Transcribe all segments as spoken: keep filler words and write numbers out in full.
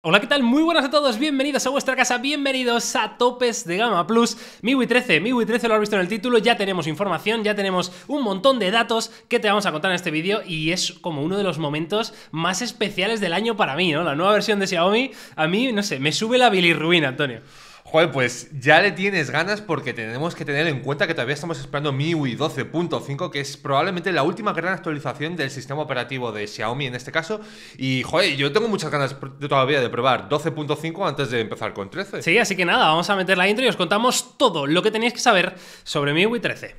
Hola, ¿qué tal? Muy buenas a todos, bienvenidos a vuestra casa, bienvenidos a Topes de Gama Plus. MIUI trece, MIUI trece lo has visto en el título, ya tenemos información, ya tenemos un montón de datos que te vamos a contar en este vídeo y es como uno de los momentos más especiales del año para mí, ¿no? La nueva versión de Xiaomi, a mí, no sé, me sube la bilirruina, Antonio. Joder, pues ya le tienes ganas porque tenemos que tener en cuenta que todavía estamos esperando MIUI doce punto cinco, que es probablemente la última gran actualización del sistema operativo de Xiaomi en este caso. Y joder, yo tengo muchas ganas todavía de probar doce punto cinco antes de empezar con trece. Sí, así que nada, vamos a meter la intro y os contamos todo lo que tenéis que saber sobre MIUI trece.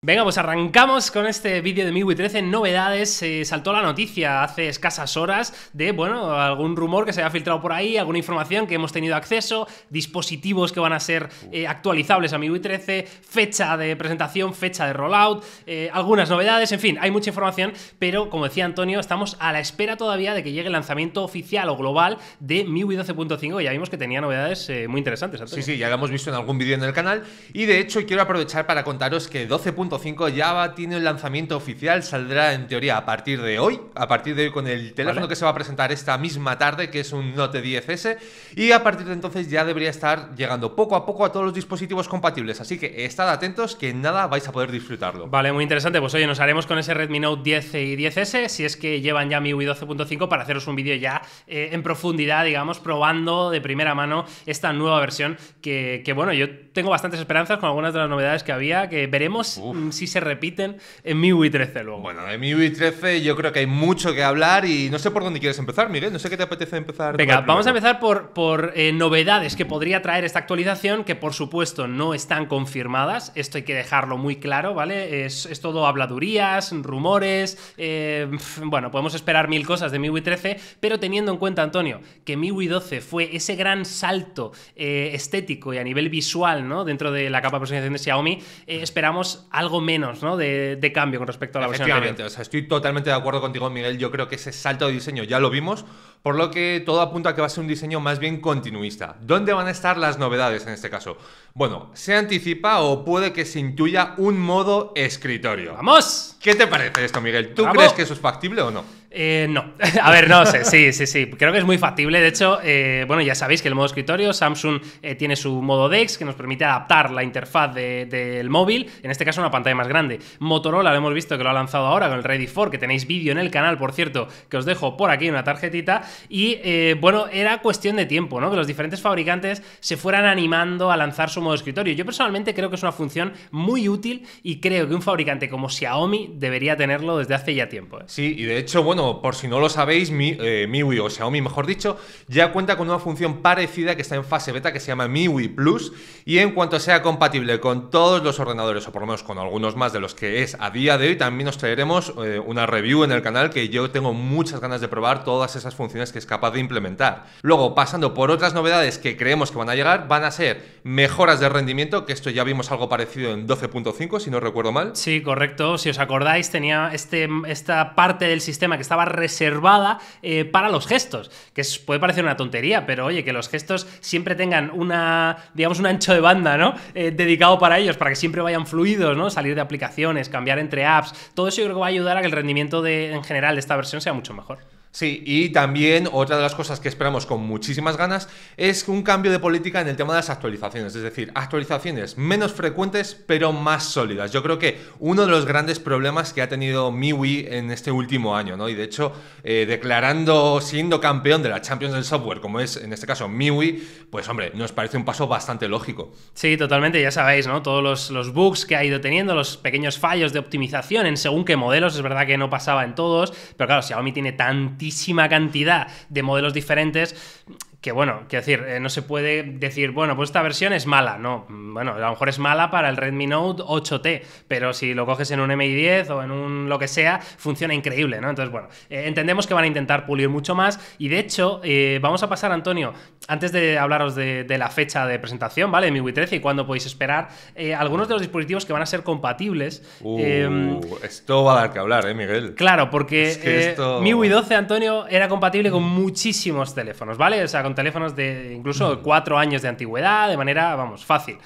Venga, pues arrancamos con este vídeo de MIUI trece. Novedades, se eh, saltó la noticia hace escasas horas de, bueno, algún rumor que se había filtrado por ahí, alguna información que hemos tenido acceso, dispositivos que van a ser eh, actualizables a MIUI trece, fecha de presentación, fecha de rollout, eh, algunas novedades, en fin, hay mucha información, pero como decía Antonio, estamos a la espera todavía de que llegue el lanzamiento oficial o global de MIUI doce punto cinco, ya vimos que tenía novedades eh, muy interesantes, Antonio. Sí, sí, ya lo hemos visto en algún vídeo en el canal, y de hecho quiero aprovechar para contaros que doce punto cinco ya tiene el lanzamiento oficial, saldrá en teoría a partir de hoy, a partir de hoy con el teléfono vale. que se va a presentar esta misma tarde, que es un Note diez ese, y a partir de entonces ya debería estar llegando poco a poco a todos los dispositivos compatibles, así que estad atentos que nada vais a poder disfrutarlo. Vale, muy interesante, pues oye, nos haremos con ese Redmi Note diez y diez ese, si es que llevan ya MIUI doce punto cinco para haceros un vídeo ya eh, en profundidad, digamos, probando de primera mano esta nueva versión, que, que bueno, yo tengo bastantes esperanzas con algunas de las novedades que había, que veremos... Uf. Si se repiten en MIUI trece luego. Bueno, en MIUI trece yo creo que hay mucho que hablar y no sé por dónde quieres empezar, Miguel, no sé qué te apetece empezar. Venga, vamos a empezar por, por eh, novedades que podría traer esta actualización, que por supuesto no están confirmadas, esto hay que dejarlo muy claro, ¿vale? Es, es todo habladurías, rumores, eh, bueno, podemos esperar mil cosas de MIUI trece, pero teniendo en cuenta, Antonio, que MIUI doce fue ese gran salto eh, estético y a nivel visual, ¿no? Dentro de la capa de personalización de Xiaomi, eh, esperamos algo menos, ¿no? De, de cambio con respecto a la versión anterior. O sea, estoy totalmente de acuerdo contigo, Miguel. Yo creo que ese salto de diseño ya lo vimos, por lo que todo apunta a que va a ser un diseño más bien continuista. ¿Dónde van a estar las novedades en este caso? Bueno, se anticipa o puede que se intuya un modo escritorio. ¡Vamos! ¿Qué te parece esto, Miguel? ¿Tú ¡Bravo! Crees que eso es factible o no? Eh, no, a ver, no sé, sí, sí, sí, creo que es muy factible, de hecho, eh, bueno, ya sabéis que el modo escritorio, Samsung eh, tiene su modo DeX que nos permite adaptar la interfaz del de, de móvil, en este caso una pantalla más grande. Motorola lo hemos visto que lo ha lanzado ahora con el Ready For, que tenéis vídeo en el canal, por cierto, que os dejo por aquí una tarjetita, y eh, bueno, era cuestión de tiempo, ¿no? Que los diferentes fabricantes se fueran animando a lanzar su modo escritorio. Yo personalmente creo que es una función muy útil y creo que un fabricante como Xiaomi debería tenerlo desde hace ya tiempo, ¿eh? Sí, y de hecho, bueno, Bueno, por si no lo sabéis, Mi, eh, MIUI o Xiaomi, mejor dicho, ya cuenta con una función parecida que está en fase beta que se llama MIUI Plus, y en cuanto sea compatible con todos los ordenadores o por lo menos con algunos más de los que es a día de hoy, también os traeremos eh, una review en el canal, que yo tengo muchas ganas de probar todas esas funciones que es capaz de implementar. Luego, pasando por otras novedades que creemos que van a llegar, van a ser mejoras de rendimiento, que esto ya vimos algo parecido en doce punto cinco, si no recuerdo mal. Sí, correcto. Si os acordáis, tenía este, esta parte del sistema que estaba reservada eh, para los gestos, que es, puede parecer una tontería, pero oye, que los gestos siempre tengan una, digamos, un ancho de banda, ¿no? Eh, dedicado para ellos, para que siempre vayan fluidos, ¿no? Salir de aplicaciones, cambiar entre apps, todo eso yo creo que va a ayudar a que el rendimiento de, en general de esta versión sea mucho mejor. Sí, y también otra de las cosas que esperamos con muchísimas ganas es un cambio de política en el tema de las actualizaciones, es decir, actualizaciones menos frecuentes pero más sólidas. Yo creo que uno de los grandes problemas que ha tenido MIUI en este último año, ¿no? Y de hecho, eh, declarando, siendo campeón de la Champions del software, como es en este caso MIUI, pues hombre, nos parece un paso bastante lógico. Sí, totalmente, ya sabéis, ¿no? Todos los, los bugs que ha ido teniendo, los pequeños fallos de optimización en según qué modelos, es verdad que no pasaba en todos, pero claro, Xiaomi tiene tan tantísima cantidad de modelos diferentes que, bueno, quiero decir, eh, no se puede decir, bueno, pues esta versión es mala, no, bueno, a lo mejor es mala para el Redmi Note ocho te, pero si lo coges en un M I diez o en un lo que sea, funciona increíble, ¿no? Entonces, bueno, eh, entendemos que van a intentar pulir mucho más y, de hecho, eh, vamos a pasar, Antonio, antes de hablaros de, de la fecha de presentación, ¿vale? De MIUI trece y cuándo podéis esperar, eh, algunos de los dispositivos que van a ser compatibles. Uh, eh, esto va a dar que hablar, ¿eh, Miguel? Claclaro, porque es que eh, esto... MIUI doce, Antonio, era compatible con muchísimos teléfonos, ¿vale? O sea, con teléfonos de incluso cuatro años de antigüedad, de manera, vamos, fácil.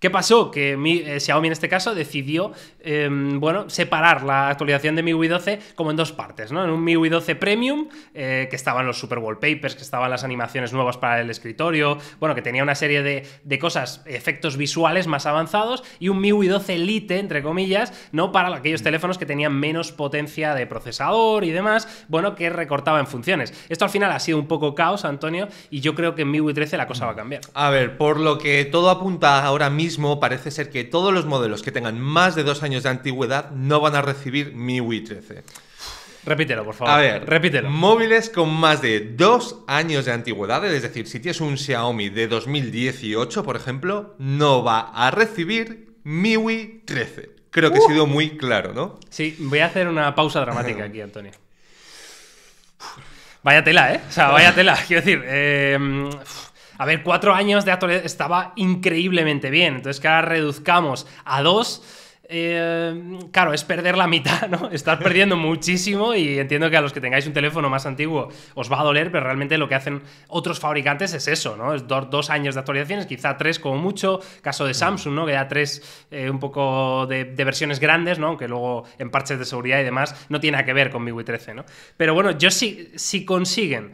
¿Qué pasó? Que mi, eh, Xiaomi en este caso decidió, eh, bueno, separar la actualización de MIUI doce como en dos partes, ¿no? En un MIUI doce Premium, eh, que estaban los super wallpapers, que estaban las animaciones nuevas para el escritorio, bueno, que tenía una serie de, de cosas, efectos visuales más avanzados, y un MIUI doce Lite, entre comillas, ¿no? Para aquellos teléfonos que tenían menos potencia de procesador y demás, bueno, que recortaba en funciones. Esto al final ha sido un poco caos, Antonio, y yo creo que en MIUI trece la cosa va a cambiar. A ver, por lo que todo apunta ahora mismo, parece ser que todos los modelos que tengan más de dos años de antigüedad no van a recibir MIUI trece. Repítelo, por favor. A ver, repítelo. Móviles con más de dos años de antigüedad, es decir, si tienes un Xiaomi de dos mil dieciocho, por ejemplo, no va a recibir MIUI trece. Creo que uh. he sido muy claro, ¿no? Sí, voy a hacer una pausa dramática aquí, Antonio. Vaya tela, ¿eh? O sea, vaya tela. Quiero decir, eh... a ver, cuatro años de actualidad estaba increíblemente bien. Entonces, que ahora reduzcamos a dos... Eh, claro, es perder la mitad, ¿no? Estás perdiendo muchísimo, y entiendo que a los que tengáis un teléfono más antiguo os va a doler, pero realmente lo que hacen otros fabricantes es eso, ¿no? Es do dos años de actualizaciones, quizá tres como mucho, caso de Samsung, ¿no? Que da tres, eh, un poco de, de versiones grandes, ¿no? Que luego en parches de seguridad y demás no tiene nada que ver con MIUI trece, ¿no? Pero bueno, yo sí, si consiguen...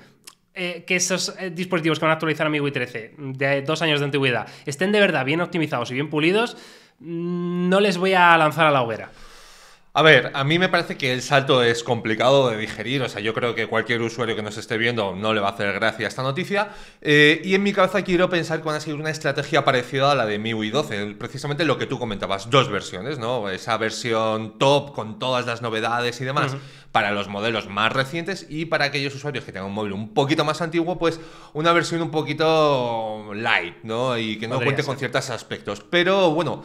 Eh, que esos eh, dispositivos que van a actualizar a MIUI trece de dos años de antigüedad estén de verdad bien optimizados y bien pulidos, no les voy a lanzar a la hoguera. A ver, a mí me parece que el salto es complicado de digerir, o sea, yo creo que cualquier usuario que nos esté viendo no le va a hacer gracia esta noticia, eh, y en mi cabeza quiero pensar que van a seguir una estrategia parecida a la de MIUI doce, precisamente lo que tú comentabas, dos versiones, ¿no? Esa versión top con todas las novedades y demás, uh-huh. para los modelos más recientes, y para aquellos usuarios que tengan un móvil un poquito más antiguo, pues una versión un poquito light, ¿no? Y que no Podría cuente ser. con ciertos aspectos. Pero bueno,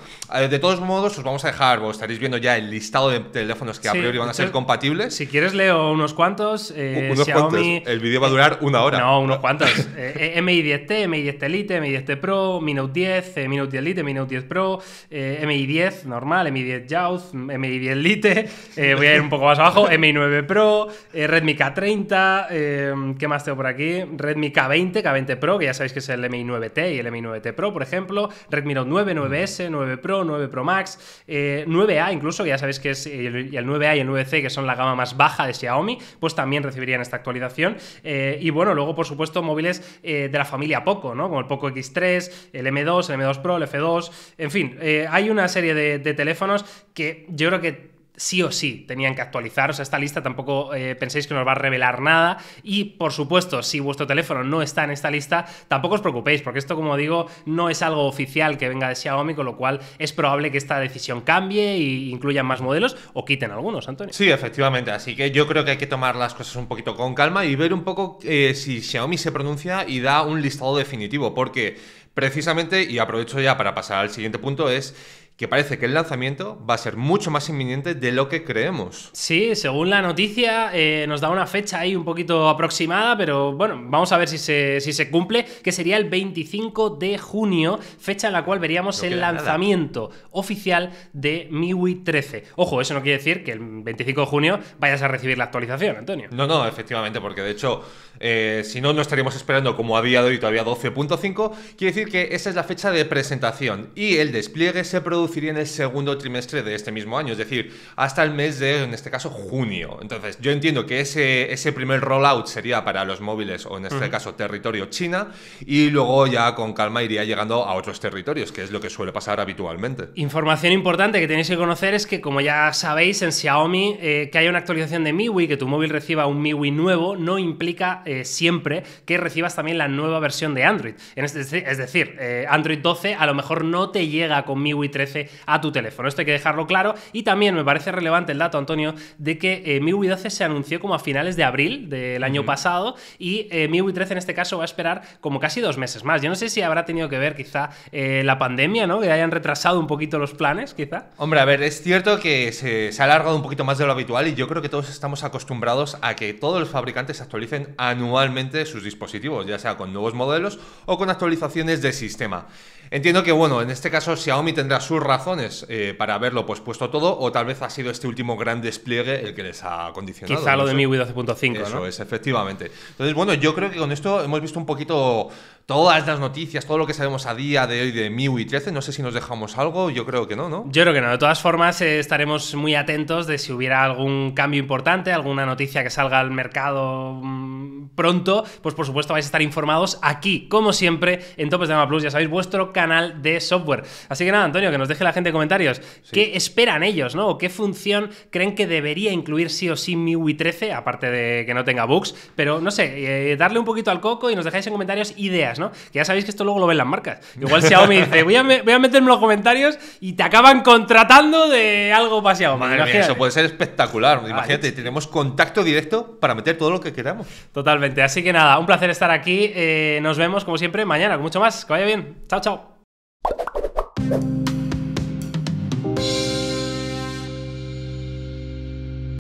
de todos modos os vamos a dejar, vos estaréis viendo ya el listado de teléfonos que sí, a priori van a ser compatibles. Si quieres leo unos cuantos. Eh, unos Xiaomi, cuantos. El vídeo va a durar una hora. No, unos cuantos. eh, M I diez T, M I diez T Lite, M I diez T Pro, Mi Note diez, eh, Mi Note diez Lite, Mi Note diez Pro, eh, M I diez normal, M I diez Youth, M I diez Lite, eh, voy a ir un poco más abajo, M I nueve Pro, eh, Redmi K treinta, eh, ¿qué más tengo por aquí? Redmi K veinte, K veinte Pro, que ya sabéis que es el M I nueve T y el M I nueve T Pro, por ejemplo, Redmi Note nueve, nueve S, nueve Pro, nueve Pro Max, eh, nueve A incluso, que ya sabéis que es y el nueve A y el nueve C, que son la gama más baja de Xiaomi, pues también recibirían esta actualización. Eh, y bueno, luego por supuesto móviles eh, de la familia Poco, ¿no? Como el Poco X tres, el M dos, el M dos Pro, el F dos, en fin, eh, hay una serie de, de teléfonos que yo creo que sí o sí tenían que actualizar. O sea, esta lista tampoco eh, penséis que nos va a revelar nada, y por supuesto si vuestro teléfono no está en esta lista tampoco os preocupéis, porque esto, como digo, no es algo oficial que venga de Xiaomi, con lo cual es probable que esta decisión cambie e incluyan más modelos o quiten algunos, Antonio. Sí, efectivamente, así que yo creo que hay que tomar las cosas un poquito con calma y ver un poco eh, si Xiaomi se pronuncia y da un listado definitivo, porque precisamente, y aprovecho ya para pasar al siguiente punto, es que parece que el lanzamiento va a ser mucho más inminente de lo que creemos. Sí, según la noticia eh, nos da una fecha ahí un poquito aproximada, pero bueno, vamos a ver si se, si se cumple, que sería el veinticinco de junio, fecha en la cual veríamos no el lanzamiento nada. oficial de MIUI trece. Ojo, eso no quiere decir que el veinticinco de junio vayas a recibir la actualización, Antonio. No, no, efectivamente, porque de hecho, eh, si no, no estaríamos esperando como a día de hoy todavía doce punto cinco, quiere decir que esa es la fecha de presentación y el despliegue se produce en el segundo trimestre de este mismo año, es decir, hasta el mes de, en este caso, junio. Entonces, yo entiendo que ese, ese primer rollout sería para los móviles, o en este uh-huh. caso, territorio China, y luego ya con calma iría llegando a otros territorios, que es lo que suele pasar habitualmente. Información importante que tenéis que conocer es que, como ya sabéis, en Xiaomi, eh, que haya una actualización de MIUI, que tu móvil reciba un MIUI nuevo, no implica eh, siempre que recibas también la nueva versión de Android. Es decir, eh, Android doce a lo mejor no te llega con MIUI trece a tu teléfono. Esto hay que dejarlo claro. Y también me parece relevante el dato, Antonio, de que eh, MIUI doce se anunció como a finales de abril del año mm. pasado, y eh, MIUI trece en este caso va a esperar como casi dos meses más. Yo no sé si habrá tenido que ver quizá eh, la pandemia, ¿no? Que hayan retrasado un poquito los planes, quizá. Hombre, a ver, es cierto que se, se ha alargado un poquito más de lo habitual, y yo creo que todos estamos acostumbrados a que todos los fabricantes actualicen anualmente sus dispositivos, ya sea con nuevos modelos o con actualizaciones de sistema. Entiendo que, bueno, en este caso Xiaomi tendrá su tenemos razones eh, para haberlo pues puesto todo, o tal vez ha sido este último gran despliegue el que les ha condicionado. Quizá lo de MIUI doce punto cinco, ¿no? Eso es, efectivamente. Entonces, bueno, yo creo que con esto hemos visto un poquito todas las noticias, todo lo que sabemos a día de hoy de MIUI trece. No sé si nos dejamos algo, yo creo que no, ¿no? Yo creo que no. De todas formas, eh, estaremos muy atentos de si hubiera algún cambio importante, alguna noticia que salga al mercado mmm, pronto, pues por supuesto vais a estar informados aquí, como siempre, en Topes de Gama Plus, ya sabéis, vuestro canal de software. Así que nada, Antonio, que nos deje la gente en comentarios sí. qué esperan ellos, ¿no? O qué función creen que debería incluir sí o sí MIUI trece, aparte de que no tenga bugs, pero no sé, eh, darle un poquito al coco y nos dejáis en comentarios ideas, ¿no? Que ya sabéis que esto luego lo ven las marcas. Igual Xiaomi dice, voy a, me voy a meterme en los comentarios y te acaban contratando de algo para Xiaomi. Madre mía, eso puede ser espectacular. Imagínate, vale. tenemos contacto directo para meter todo lo que queramos. Totalmente. Así que nada, un placer estar aquí. Eh, nos vemos, como siempre, mañana con mucho más. Que vaya bien. Chao, chao.